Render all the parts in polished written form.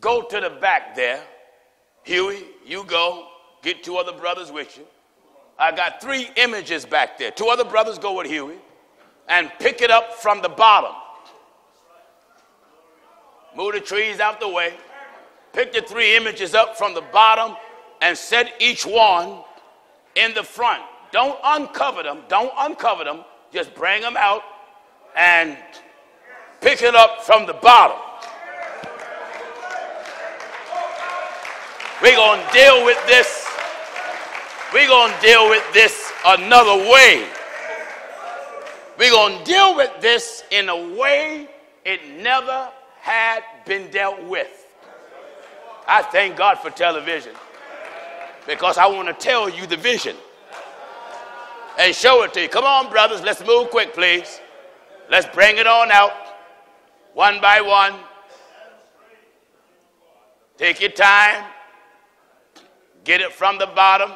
Go to the back there. Huey, you go. Get two other brothers with you. I got three images back there. Two other brothers go with Huey. And pick it up from the bottom. Move the trees out the way. Pick the three images up from the bottom and set each one in the front. Don't uncover them. Don't uncover them. Just bring them out and pick it up from the bottom. We're going to deal with this. We're going to deal with this another way. We're going to deal with this in a way it never had been dealt with. I thank God for television because I want to tell you the vision and show it to you. Come on, brothers, let's move quick, please. Let's bring it on out one by one. Take your time. Get it from the bottom.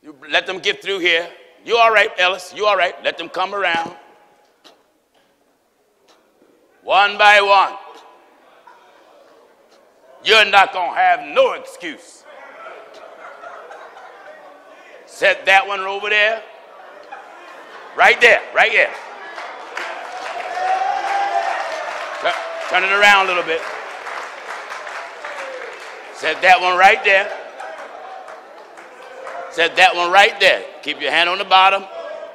You let them get through here. You all right, Ellis? You all right? Let them come around. One by one. You're not going to have no excuse. Set that one over there. Right there, right there. Turn it around a little bit. Set that one right there. Set that one right there. Keep your hand on the bottom.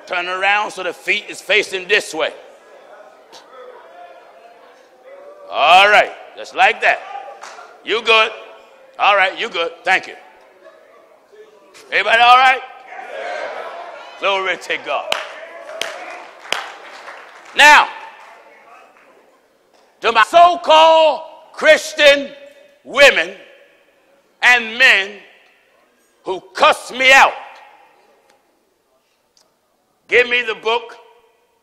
Turn around so the feet is facing this way. All right, just like that. You good? All right, you good. Thank you. Everybody all right? Glory to God. Now, to my so-called Christian women and men who cuss me out, give me the book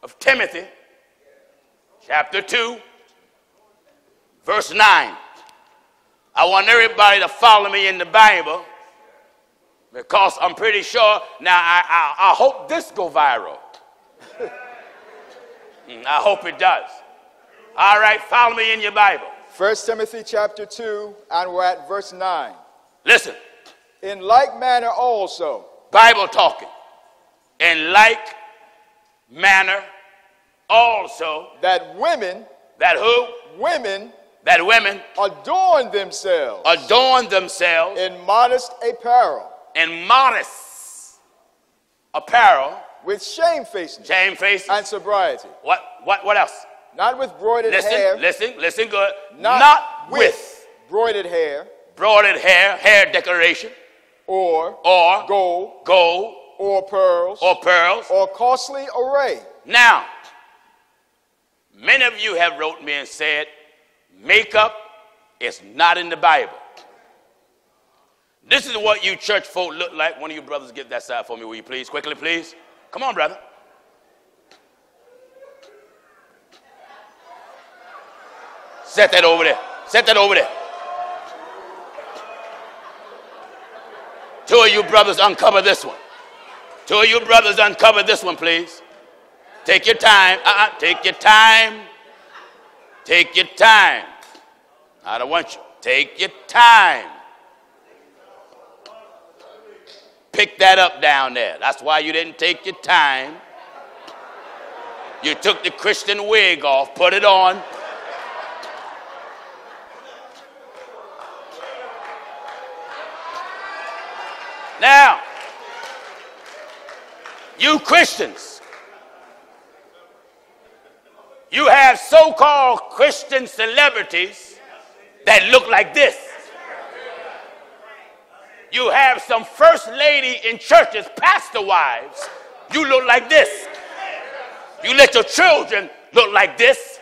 of Timothy, chapter 2, verse 9. I want everybody to follow me in the Bible because I'm pretty sure, now I hope this go viral. I hope it does. All right, follow me in your Bible. 1 Timothy chapter 2, and we're at verse 9. Listen. In like manner also. Bible talking. In like manner also. That women. That who? Women. That women. Adorn themselves. Adorn themselves. In modest apparel. In modest apparel. With shamefacedness. Shamefacedness. And sobriety. What else? Not with broided hair. Listen good. Not with broided hair. Broided hair, hair decoration. Or gold. Gold. Or pearls. Or pearls. Or costly array. Now, many of you have wrote me and said, makeup is not in the Bible. This is what you church folk look like. One of you brothers get that side for me, will you please? Quickly, please. Come on, brother. Set that over there. Set that over there. Two of you brothers uncover this one. Two of you brothers uncover this one, please. Take your time. Take your time. Take your time. I don't want you. Take your time. Pick that up down there. That's why you didn't take your time. You took the Christian wig off, put it on. Now, you Christians, you have so-called Christian celebrities that look like this. You have some first lady in churches, pastor wives, you look like this. You let your children look like this.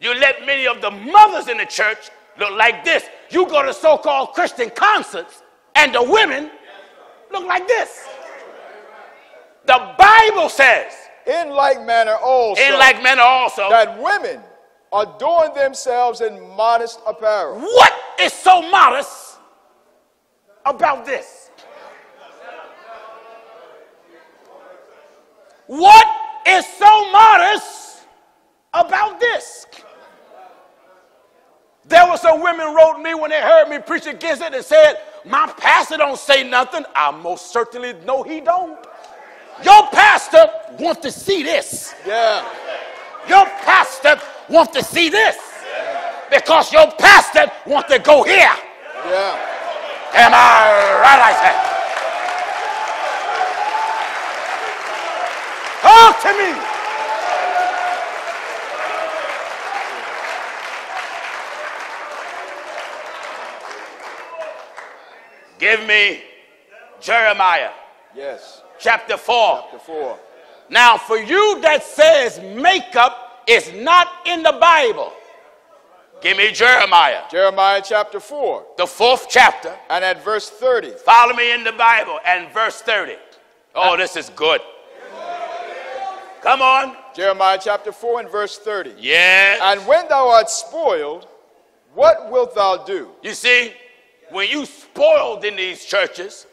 You let many of the mothers in the church look like this. You go to so-called Christian concerts and the women look like this. The Bible says, in like manner also, that women adorn themselves in modest apparel. What is so modest about this? What is so modest about this? There were some women wrote me when they heard me preach against it and said, my pastor don't say nothing. I most certainly know he don't. Your pastor wants to see this. Yeah. Your pastor wants to see this. Yeah. Because your pastor wants to go here. Yeah. Am I right like that? Talk to me. Give me Jeremiah. Yes. Chapter 4. Chapter 4. Now, for you that says makeup is not in the Bible, give me Jeremiah. Jeremiah chapter 4. The 4th chapter. And at verse 30. Follow me in the Bible and verse 30. Oh, this is good. Come on. Jeremiah chapter 4 and verse 30. Yes. And when thou art spoiled, what wilt thou do? You see, when you spoiled in these churches,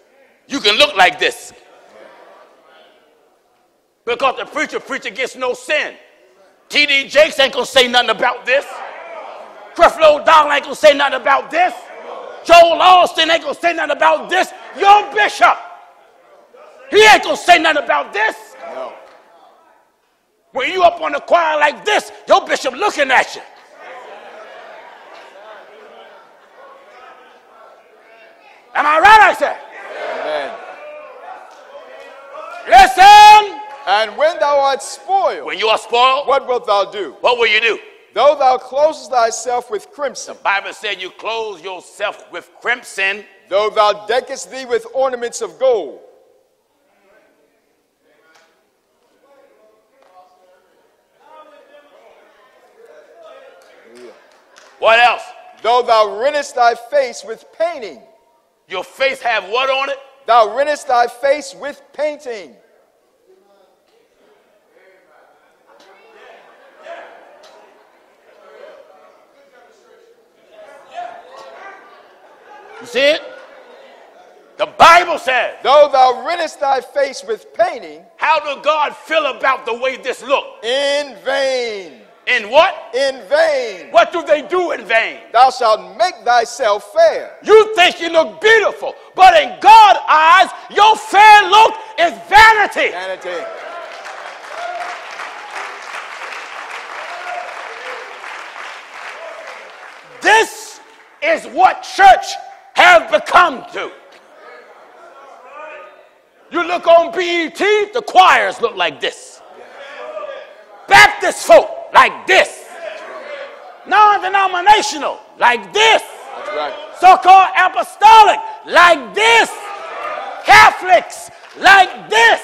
you can look like this. Because the preacher gets no sin. T.D. Jakes ain't going to say nothing about this. Creflo Dollar ain't going to say nothing about this. Joel Austin ain't going to say nothing about this. Your bishop, he ain't going to say nothing about this. No. When you up on the choir like this, your bishop looking at you. Am I right, I said? Amen. Listen. And when thou art spoiled, when you are spoiled, what wilt thou do? What will you do? Though thou closest thyself with crimson. The Bible said you close yourself with crimson. Though thou deckest thee with ornaments of gold. What else? Though thou rentest thy face with painting. Your face have what on it? Thou rentest thy face with painting. You see it? The Bible says, though thou rentest thy face with painting. How does God feel about the way this looked? In vain. In what? In vain. What do they do in vain? Thou shalt make thyself fair. You think you look beautiful, but in God's eyes, your fair look is vanity. Vanity. This is what church has become to. You look on BET, the choirs look like this. Baptist folk. Like this. Non-denominational. Like this. That's right. So-called apostolic. Like this. Catholics. Like this.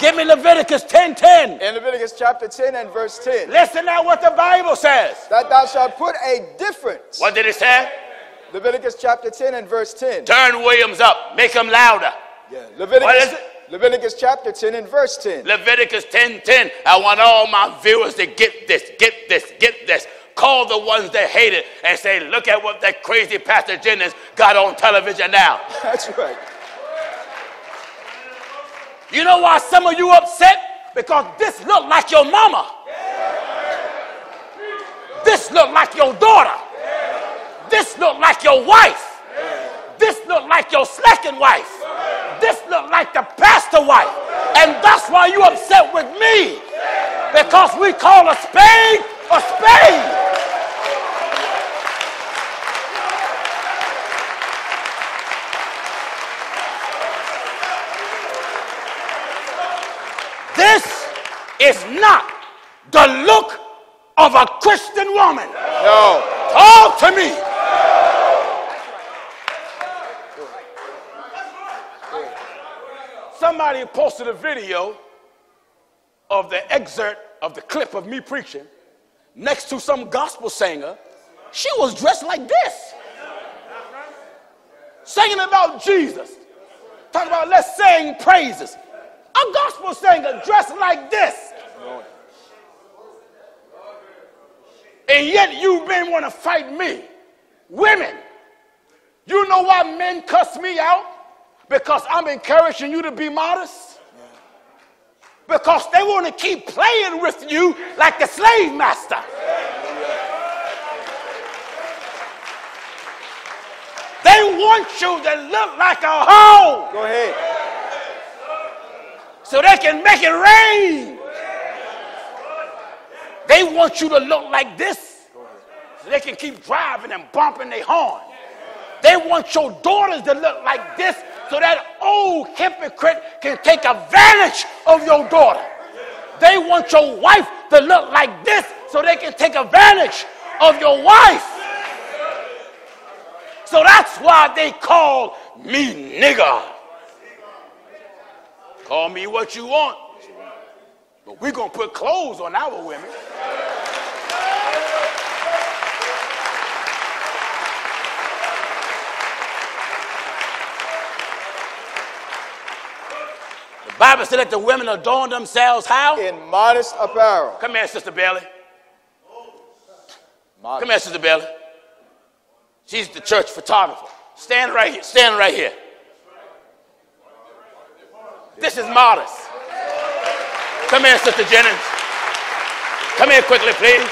Give me Leviticus 10:10. In Leviticus chapter 10 and verse 10. Listen now what the Bible says. That thou shalt put a difference. What did it say? Leviticus chapter 10 and verse 10. Turn Williams up. Make him louder. Yeah. Leviticus. What is it? Leviticus chapter 10 and verse 10. Leviticus 10:10. I want all my viewers to get this, get this, get this. Call the ones that hate it and say, look at what that crazy Pastor Jennings got on television now. That's right. You know why some of you upset? Because this looked like your mama. This looked like your daughter. This looked like your wife. This looked like your slacking wife. This look like the pastor wife, and that's why you upset with me, because we call a spade a spade. This is not the look of a Christian woman. No. Talk to me. Somebody posted a video of the excerpt of the clip of me preaching next to some gospel singer. She was dressed like this, singing about Jesus, talking about let's sing praises. A gospel singer dressed like this. And yet you men want to fight me. Women, you know why men cuss me out? Because I'm encouraging you to be modest. Because they want to keep playing with you like the slave master. want you to look like a hoe. Go ahead. So they can make it rain. They want you to look like this so they can keep driving and bumping their horn. They want your daughters to look like this so that old hypocrite can take advantage of your daughter. They want your wife to look like this so they can take advantage of your wife. So that's why they call me nigger. Call me what you want. But we're going to put clothes on our women. The Bible said that the women adorn themselves how? In modest apparel. Come here, Sister Bailey. Modest. Come here, Sister Bailey. She's the church photographer. Stand right here. Stand right here. This is modest. Come here, Sister Jennings. Come here quickly, please.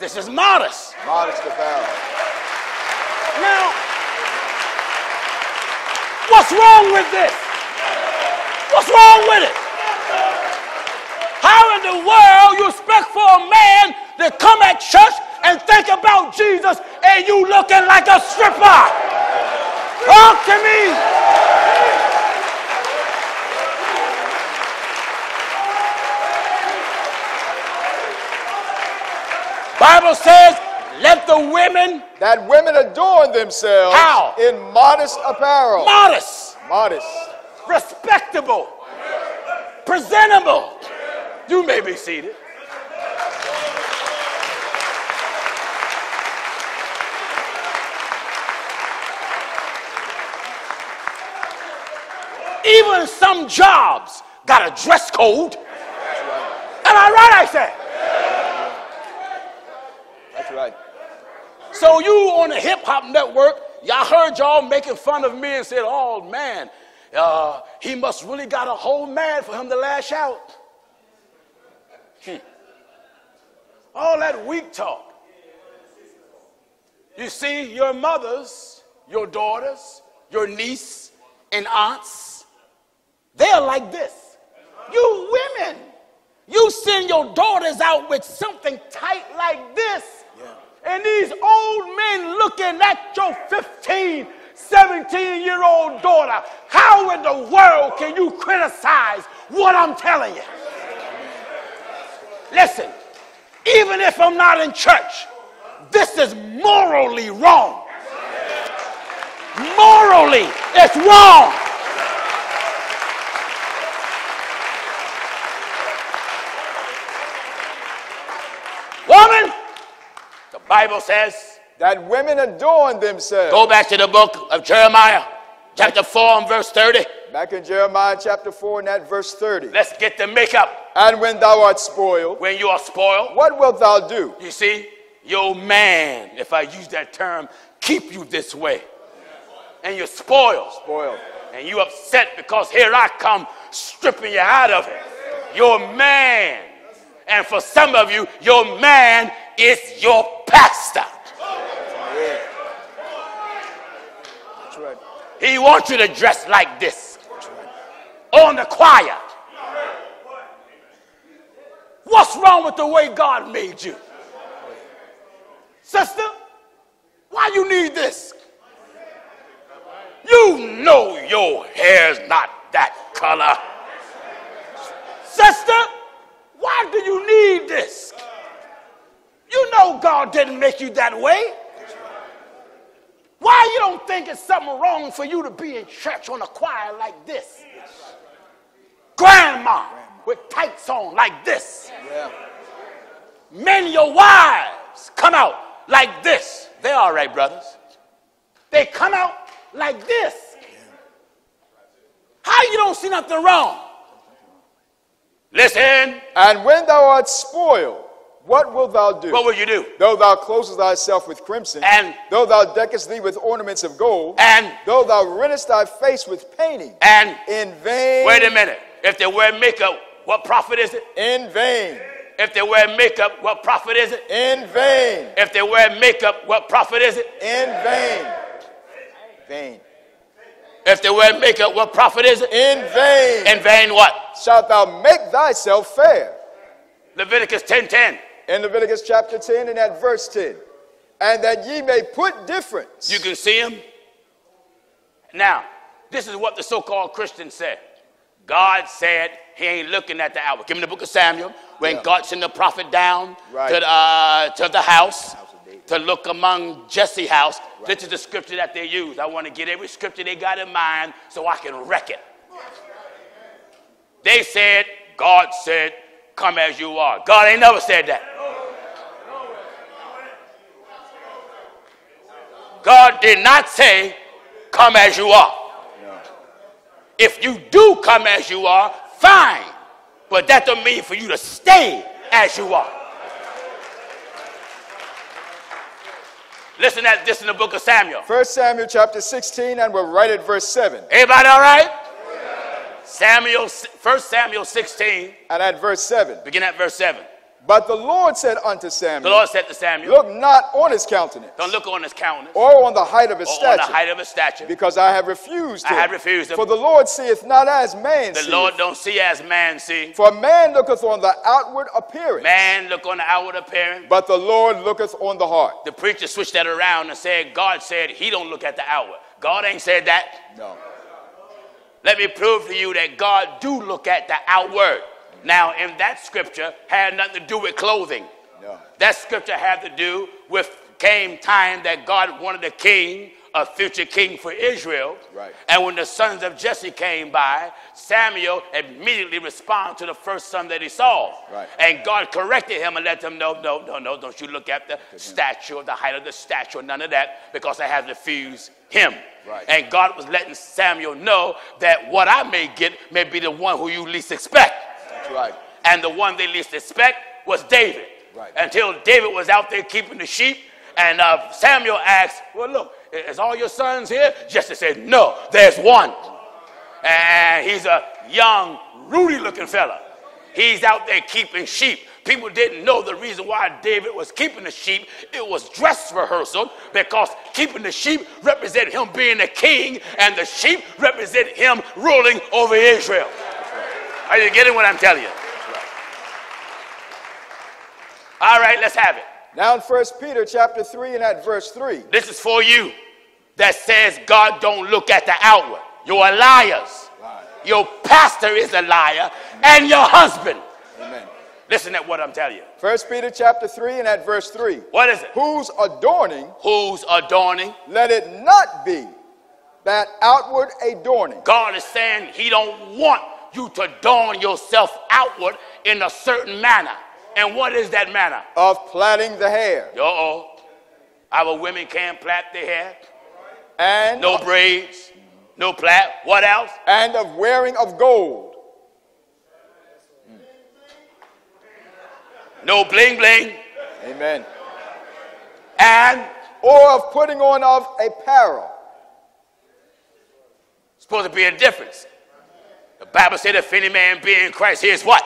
This is modest. Modest apparel. Now, what's wrong with this? What's wrong with it? How in the world you expect for a man to come at church and think about Jesus and you looking like a stripper? Talk to me. Bible says, let the women. That women adorn themselves. How? In modest apparel. Modest. Modest. Respectable. Presentable. You may be seated. Even some jobs got a dress code. Am I right, I say? That's right. So you on the hip-hop network, y'all heard y'all making fun of me and said, oh, man, he must really got a whole man for him to lash out. All that weak talk. You see, your mothers, your daughters, your niece, and aunts, they're like this. You women, you send your daughters out with something tight like this. Yeah. And these old men looking at your 15, 17-year-old daughter. How in the world can you criticize what I'm telling you? Listen, even if I'm not in church, this is morally wrong. Morally, it's wrong. Woman, the Bible says that women adorn themselves. Go back to the book of Jeremiah, chapter 4 and verse 30. Back in Jeremiah chapter 4 and at verse 30. Let's get the makeup. And when thou art spoiled. When you are spoiled. What wilt thou do? You see, your man, if I use that term, keep you this way. And you're spoiled. Spoiled. And you upset because here I come stripping you out of it. Your man. And for some of you, your man is your pastor. Yeah. That's right. He wants you to dress like this. On the choir. What's wrong with the way God made you? Sister, why you need this? You know your hair's not that color. Sister, why do you need this? You know God didn't make you that way. Why you don't think it's something wrong for you to be in church on a choir like this? Grandma with tights on like this. Yeah. Men, your wives come out like this. They're all right, brothers. They come out like this. How you don't see nothing wrong? Listen. And when thou art spoiled, what wilt thou do? What will you do? Though thou closest thyself with crimson, and though thou deckest thee with ornaments of gold, and though thou rentest thy face with painting, and in vain. Wait a minute. If they wear makeup, what profit is it? In vain. If they wear makeup, what profit is it? In vain. If they wear makeup, what profit is it? In vain. Vain. If they wear makeup, what profit is it? In vain. In vain what? Shalt thou make thyself fair. Leviticus 10:10. In Leviticus chapter 10 and at verse 10. And that ye may put difference. You can see him. Now, this is what the so-called Christians said. God said he ain't looking at the hour. Give me the book of Samuel when God sent the prophet down to the house to look among Jesse's house. Right. This is the scripture that they use. I want to get every scripture they got in mind so I can wreck it. They said, God said, come as you are. God ain't never said that. God did not say, come as you are. No. If you do come as you are, fine. But that don't mean for you to stay as you are. Listen at this in the book of Samuel. 1 Samuel chapter 16, and we're right at verse 7. Everybody all right? Samuel, 1 Samuel 16. And at verse 7. Begin at verse 7. But the Lord said unto Samuel. The Lord said to Samuel. Look not on his countenance. Don't look on his countenance. Or on the height of his stature. On the height of his stature. Because I have refused him. I have refused him. For the Lord seeth not as man seeth. The Lord don't see as man seeth. For man looketh on the outward appearance. Man look on the outward appearance. But the Lord looketh on the heart. The preacher switched that around and said, God said he don't look at the outward. God ain't said that. No. Let me prove to you that God do look at the outward. Now, in that scripture had nothing to do with clothing. No. That scripture had to do with came time that God wanted a king, a future king for Israel. Right. And when the sons of Jesse came by, Samuel immediately responded to the first son that he saw. Right. And God corrected him and let him know, no, don't you look at the stature, the height of the stature, none of that, because I have refused him. Right. And God was letting Samuel know that what I may get may be the one who you least expect. Right. And the one they least expect was David. Right. Until David was out there keeping the sheep. And Samuel asked, well, look, is all your sons here? Jesse said, no, there's one. And he's a young, ruddy-looking fella. He's out there keeping sheep. People didn't know the reason why David was keeping the sheep. It was dress rehearsal because keeping the sheep represented him being a king, and the sheep represented him ruling over Israel. Are you getting what I'm telling you? Right. All right, let's have it. Now in 1 Peter chapter 3 and at verse 3. This is for you that says God don't look at the outward. You're liars. Liar. Your pastor is a liar. Amen. And your husband. Amen. Listen at what I'm telling you. 1 Peter chapter 3 and at verse 3. What is it? Whose adorning. Whose adorning. Let it not be that outward adorning. God is saying he don't want you to adorn yourself outward in a certain manner. And what is that manner? Of plaiting the hair. Uh-oh. Our women can't plait their hair. And no braids, no plait. What else? And of wearing of gold. No bling bling. Amen. And? Or of putting on of apparel. Supposed to be a difference. The Bible said if any man be in Christ, here's what?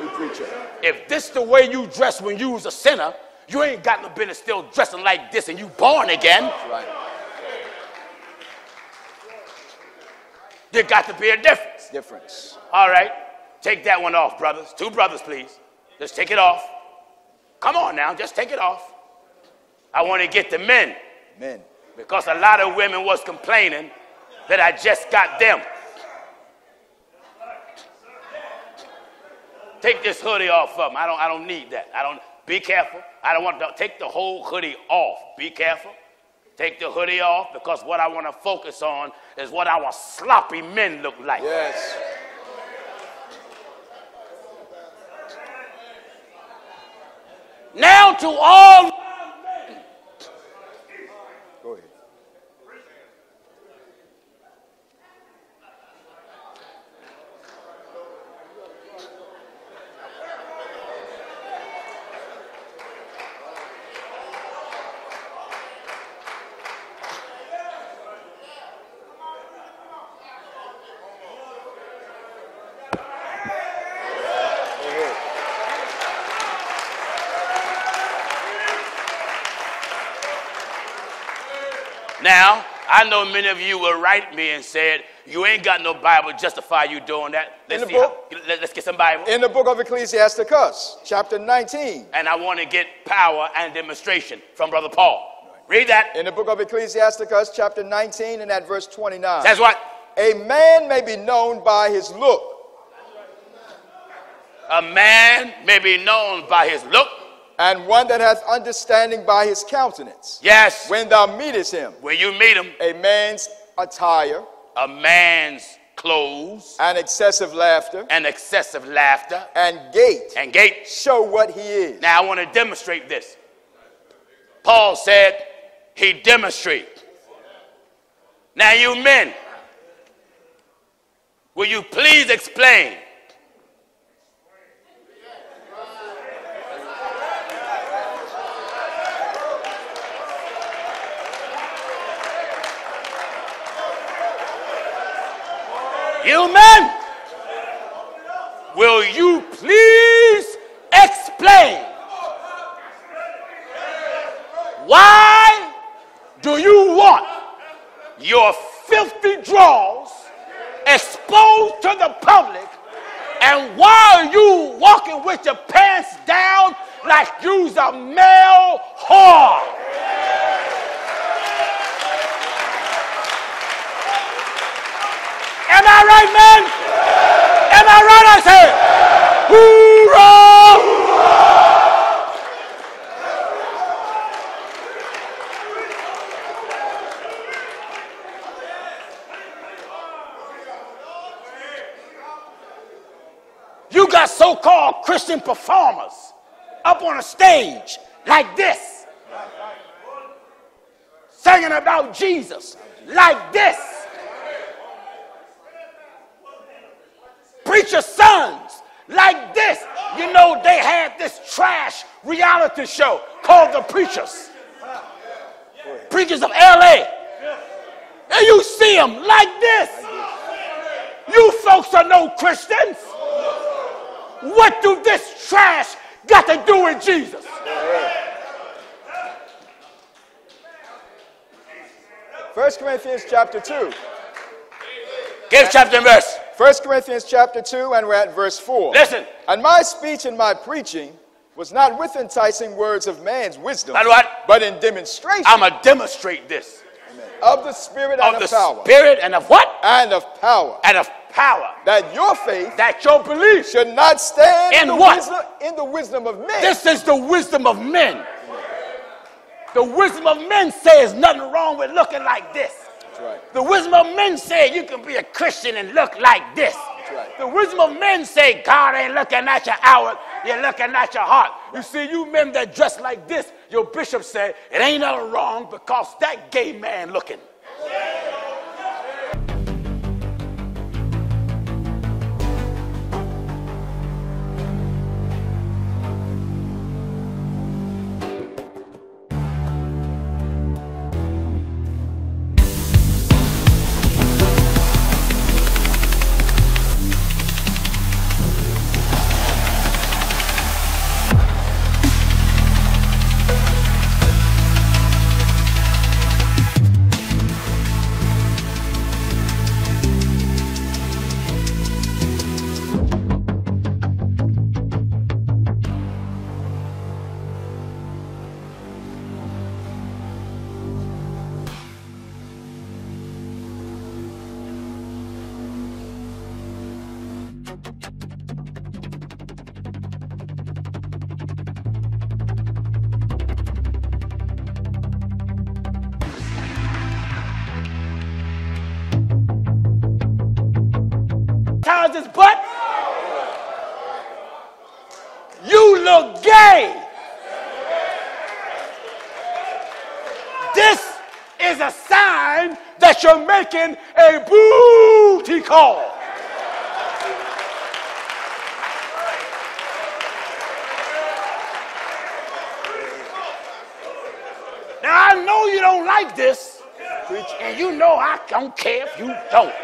New creature. If this the way you dress when you was a sinner, you ain't got no business still dressing like this and you born again. That's right. There got to be a difference. Difference. All right. Take that one off, brothers. Two brothers, please. Just take it off. Come on now. Just take it off. I want to get the men. Men. Because a lot of women was complaining that I just got them. Take this hoodie off of them. I don't need that. Be careful. I don't want to take the whole hoodie off. Be careful. Take the hoodie off because what I want to focus on is what our sloppy men look like. Yes. Now to all men. Go ahead. I know many of you will write me and said, you ain't got no Bible to justify you doing that. Let's get some Bible. In the book of Ecclesiasticus, chapter 19. And I want to get power and demonstration from Brother Paul. Read that. In the book of Ecclesiasticus, chapter 19, and at verse 29. Says what? A man may be known by his look. A man may be known by his look. And one that hath understanding by his countenance. Yes. When thou meetest him. When you meet him. A man's attire. A man's clothes. And excessive laughter. And excessive laughter. And gait. And gait. Show what he is. Now I want to demonstrate this. Paul said he demonstrated. Now you men, will you please explain? You men, will you please explain? Why do you want your filthy drawers exposed to the public, and while you walking with your pants down like you's a male whore? Am I right, man? Am I right, I say? Hoorah! You got so-called Christian performers up on a stage like this, singing about Jesus like this. Preacher sons like this. You know, they had this trash reality show called The Preachers. Preachers of L.A. And you see them like this. You folks are no Christians. What do this trash got to do with Jesus? First Corinthians chapter 2. Give chapter and verse. 1 Corinthians chapter 2, and we're at verse 4. Listen. And my speech and my preaching was not with enticing words of man's wisdom, but in demonstration. I'm going to demonstrate this. Amen. Of the Spirit and of power. Of the Spirit and of what? And of power. And of power. That your faith. That your belief. Should not stand in the wisdom of men. This is the wisdom of men. Amen. The wisdom of men says nothing wrong with looking like this. Right. The wisdom of men say you can be a Christian and look like this. Right. The wisdom of men say God ain't looking at your outward, you're looking at your heart. Right. You see, you men that dress like this, your bishop said, it ain't nothing wrong because that gay man looking. Yeah. You're making a booty call. Now I know you don't like this, and you know I don't care if you don't.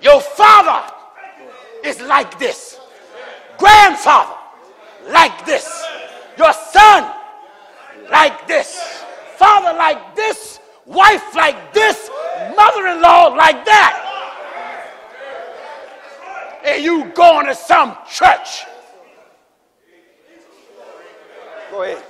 Your father is like this, grandfather like this, your son like this. father like this, wife like this, mother-in-law like that. And you going to some church. Go ahead.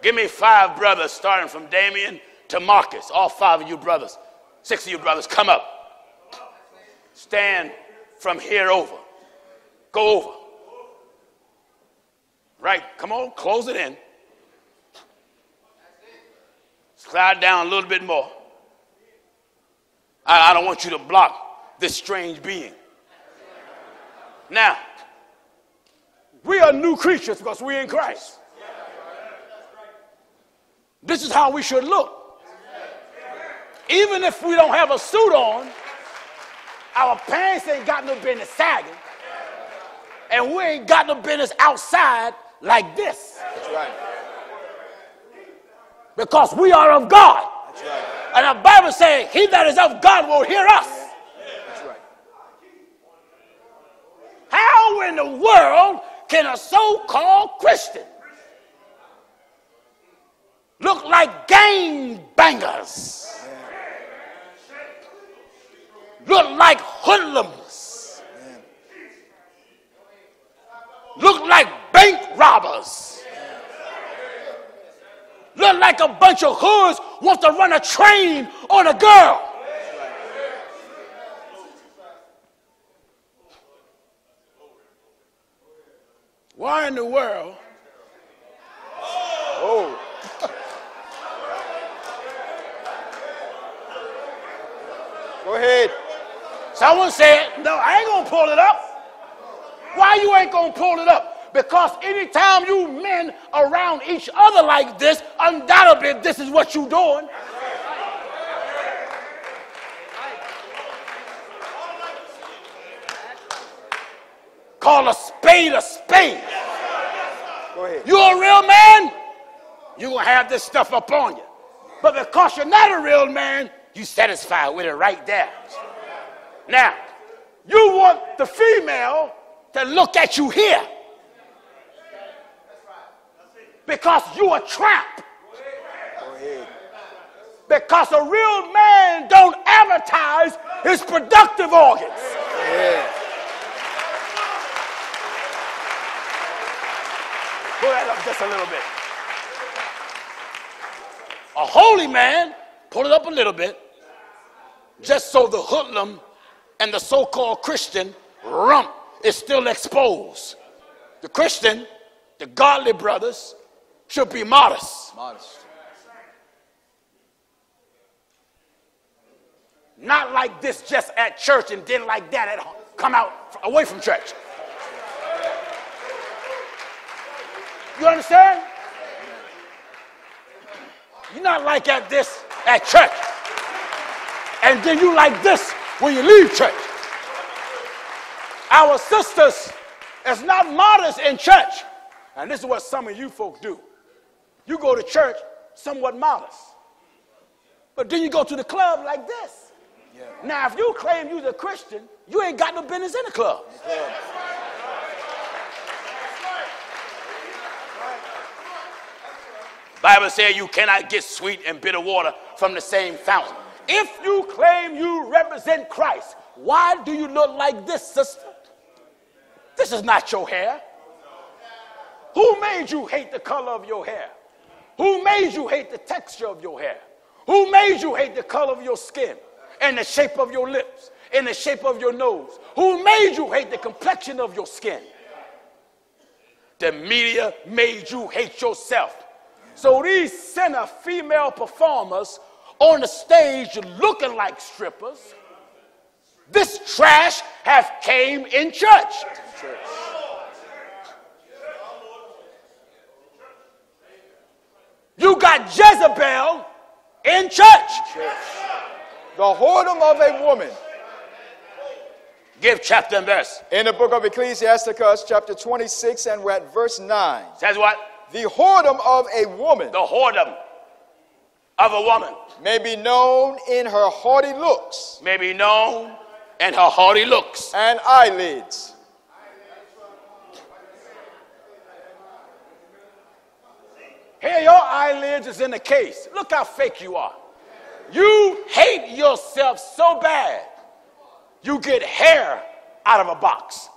Give me 5 brothers, starting from Damien to Marcus. All 5 of you brothers, 6 of you brothers, come up. Stand from here over. Go over. Right, come on, close it in. Slide down a little bit more. I don't want you to block this strange being. Now, we are new creatures because we're in Christ. This is how we should look. Even if we don't have a suit on, our pants ain't got no business sagging. And we ain't got no business outside like this. That's right. Because we are of God. That's right. And the Bible says, he that is of God will hear us. That's right. How in the world can a so-called Christian look like gangbangers? Yeah. Look like hoodlums. Yeah. Look like bank robbers. Yeah. Look like a bunch of hoods want to run a train on a girl. Why in the world? Oh. Go ahead. Someone said, no, I ain't going to pull it up. Why you ain't going to pull it up? Because anytime you men around each other like this, undoubtedly this is what you doing. Call a spade a spade. Go ahead. You a real man, you're going to have this stuff up on you. But because you're not a real man, you're satisfied with it right there. Now, you want the female to look at you here because you a tramp. Because a real man don't advertise his productive organs. Pull that up just a little bit. A holy man, pull it up a little bit, just so the hoodlum and the so-called Christian rump is still exposed. The Christian, the godly brothers, should be modest. Modest. Not like this just at church and then like that at home. Come out away from church. You understand? You're not like at this at church. And then you like this when you leave church. Our sisters is not modest in church. And this is what some of you folk do. You go to church somewhat modest. But then you go to the club like this. Yeah. Now, if you claim you're a Christian, you ain't got no business in the club. Yeah. Bible says you cannot get sweet and bitter water from the same fountain. If you claim you represent Christ, why do you look like this, sister? This is not your hair. Who made you hate the color of your hair? Who made you hate the texture of your hair? Who made you hate the color of your skin and the shape of your lips and the shape of your nose? Who made you hate the complexion of your skin? The media made you hate yourself. So these sinner female performers on the stage looking like strippers, this trash have came in church. You got Jezebel in church. The whoredom of a woman. Give chapter and verse. In the book of Ecclesiasticus, chapter 26, and we're at verse 9. Says what? The whoredom of a woman. The whoredom of a woman may be known in her haughty looks. May be known in her haughty looks. And eyelids. Here, your eyelids is in the case. Look how fake you are. You hate yourself so bad, you get hair out of a box.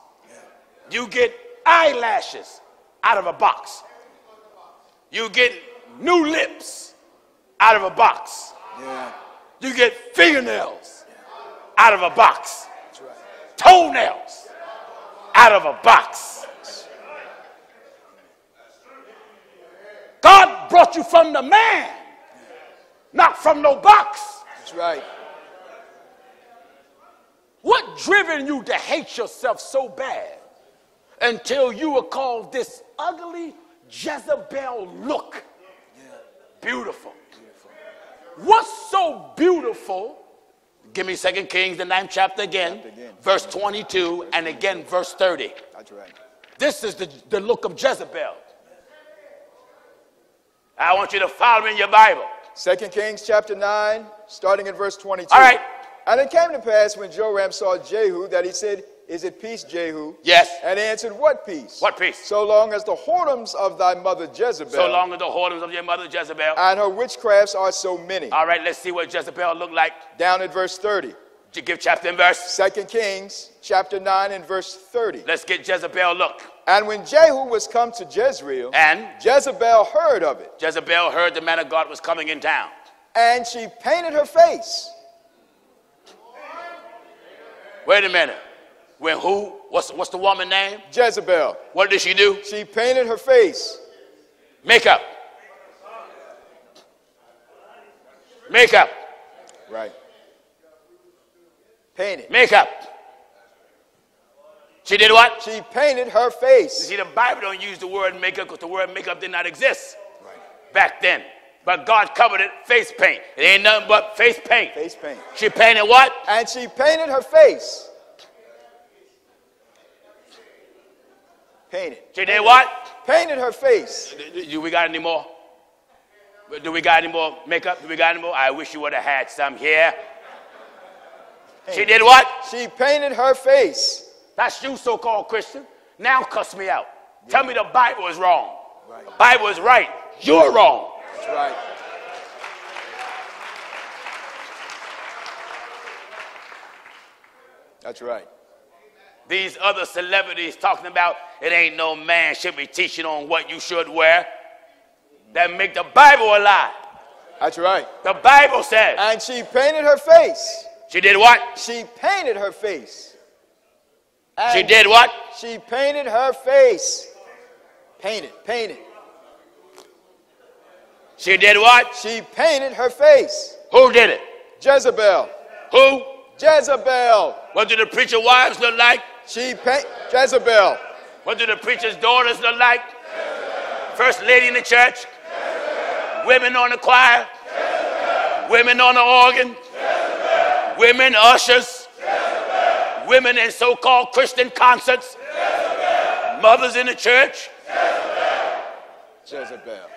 You get eyelashes out of a box. You get new lips out of a box. Yeah. You get fingernails out of a box. That's right. Toenails out of a box. God brought you from the man, not from no box. That's right. What driven you to hate yourself so bad until you were called this ugly Jezebel look? Beautiful. What's so beautiful? Give me 2 Kings, the 9th chapter again, verse 22, and again verse 30. That's right. This is the look of Jezebel. I want you to follow in your Bible. 2 Kings chapter 9, starting in verse 22. All right. And it came to pass when Joram saw Jehu that he said, "Is it peace, Jehu?" Yes. And he answered, "What peace?" What peace? "So long as the whoredoms of thy mother Jezebel." So long as the whoredoms of your mother Jezebel. "And her witchcrafts are so many." All right, let's see what Jezebel looked like. Down at verse 30. You give chapter and verse. 2 Kings chapter 9 and verse 30. Let's get Jezebel look. "And when Jehu was come to Jezreel, and Jezebel heard of it." Jezebel heard the man of God was coming in town. "And she painted her face." Wait a minute. When who? What's the woman's name? Jezebel. What did she do? She painted her face. Makeup. Makeup. Right. Painted. Makeup. She did what? She painted her face. You see, the Bible don't use the word makeup because the word makeup did not exist back then. But God covered it, face paint. It ain't nothing but face paint. Face paint. She painted what? And she painted her face. Painted. She did what? Painted her face. Do we got any more? Do we got any more makeup? Do we got any more? I wish you would have had some here. Painted. She did what? She painted her face. That's you, so-called Christian. Now cuss me out. Yeah. Tell me the Bible is wrong. Right. The Bible is right. You're wrong. That's right. That's right. These other celebrities talking about it ain't no man should be teaching on what you should wear. That make the Bible a lie. That's right. The Bible says. And she painted her face. She did what? She painted her face. And she did what? She painted her face. Painted, painted. She did what? She painted her face. Who did it? Jezebel. Who? Jezebel. What do the preacher's wives look like? She paint Jezebel. What do the preacher's daughters look like? Jezebel. First lady in the church. Jezebel. Women on the choir. Jezebel. Women on the organ. Jezebel. Women ushers. Jezebel. Women in so-called Christian concerts. Jezebel. Mothers in the church. Jezebel. Jezebel.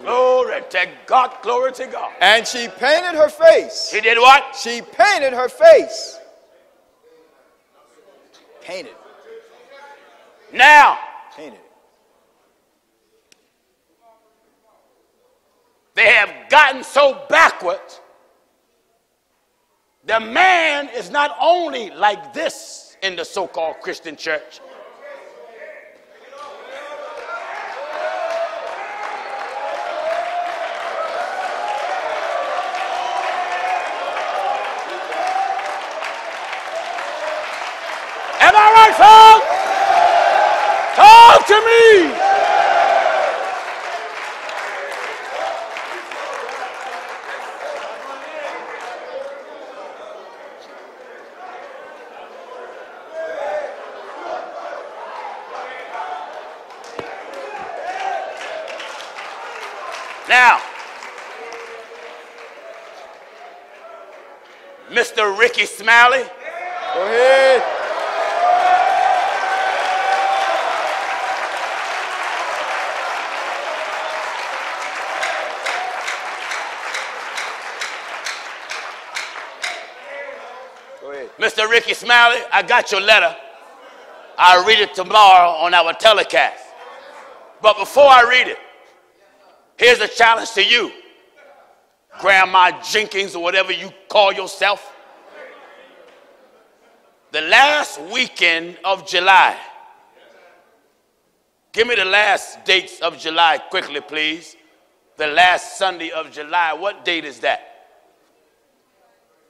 Glory to God, glory to God. And she painted her face. She did what? She painted her face. Painted. Now. Painted. They have gotten so backward. The man is not only like this in the so-called Christian church. Talk to me. Now, Mr. Ricky Smalley. Go ahead. Mr. Ricky Smalley, I got your letter. I'll read it tomorrow on our telecast. But before I read it, here's a challenge to you, Grandma Jenkins or whatever you call yourself. The last weekend of July. Give me the last dates of July quickly, please. The last Sunday of July. What date is that?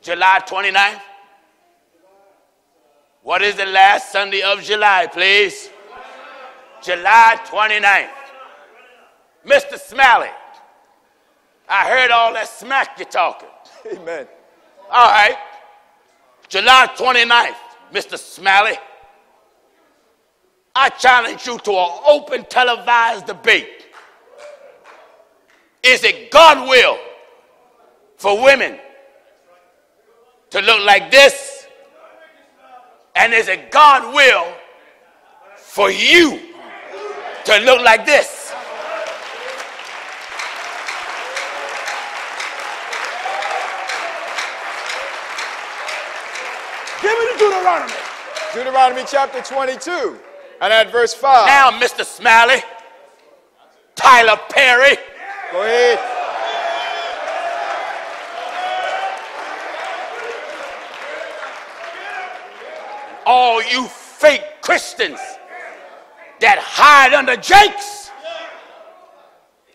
July 29th? What is the last Sunday of July, please? July 29th. Mr. Smalley, I heard all that smack you're talking. Amen. All right. July 29th, Mr. Smalley. I challenge you to an open televised debate. Is it God's will for women to look like this? And is it God's will for you to look like this? Give me the Deuteronomy. Deuteronomy chapter 22. And at verse 5. Now, Mr. Smalley, Tyler Perry. Go ahead. All you fake Christians that hide under Jakes.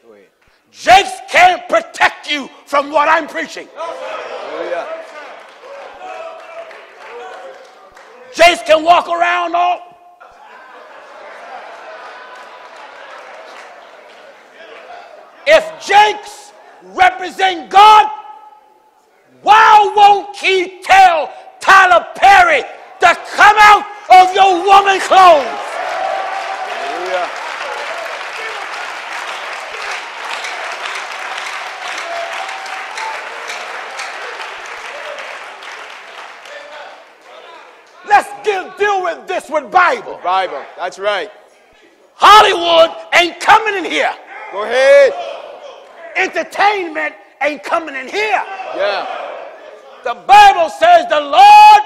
Go ahead. Jakes can't protect you from what I'm preaching. Oh, yeah. Jakes can walk around all. If Jakes represent God, why won't he tell Tyler Perry to come out of your woman clothes? Hallelujah. Let's deal with this with Bible. Bible, that's right. Hollywood ain't coming in here. Go ahead. Entertainment ain't coming in here. Yeah. The Bible says the Lord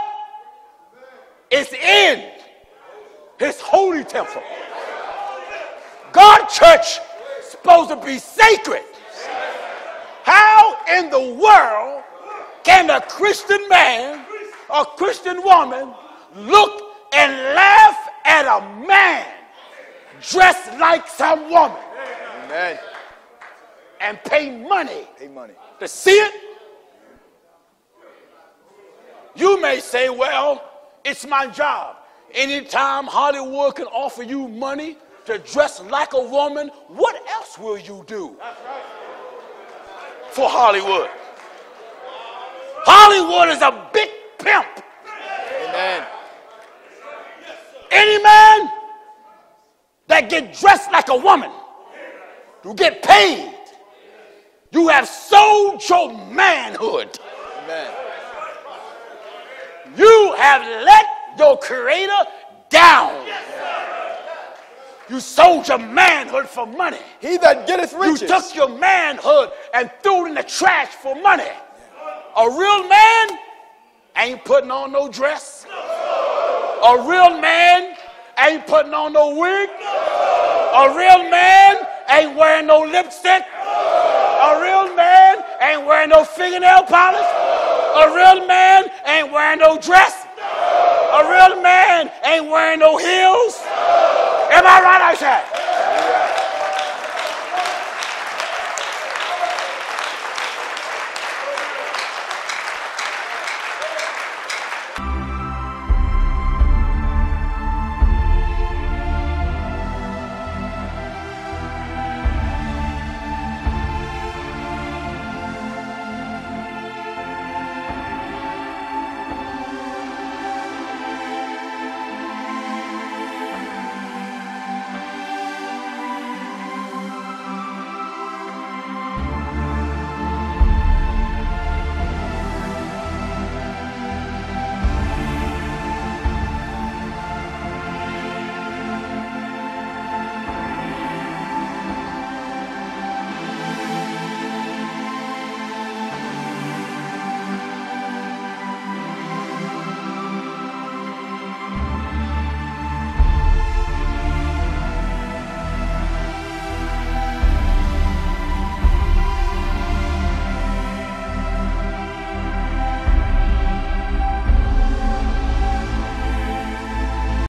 is in his holy temple. God's church is supposed to be sacred. How in the world can a Christian man or Christian woman look and laugh at a man dressed like some woman? Amen. And pay money to see it? You may say, well, it's my job. Anytime Hollywood can offer you money to dress like a woman, what else will you do for Hollywood? Hollywood is a big pimp. Amen. Any man that gets dressed like a woman, you get paid. You have sold your manhood. Amen. You have let your creator down. Yes, you sold your manhood for money. He that getteth riches. You took your manhood and threw it in the trash for money. Yeah. A real man ain't putting on no dress. No. A real man ain't putting on no wig. No. A real man ain't wearing no lipstick. A real man ain't wearing no fingernail polish. A real man ain't wearing no dress. A real man ain't wearing no heels. Am I right, I said?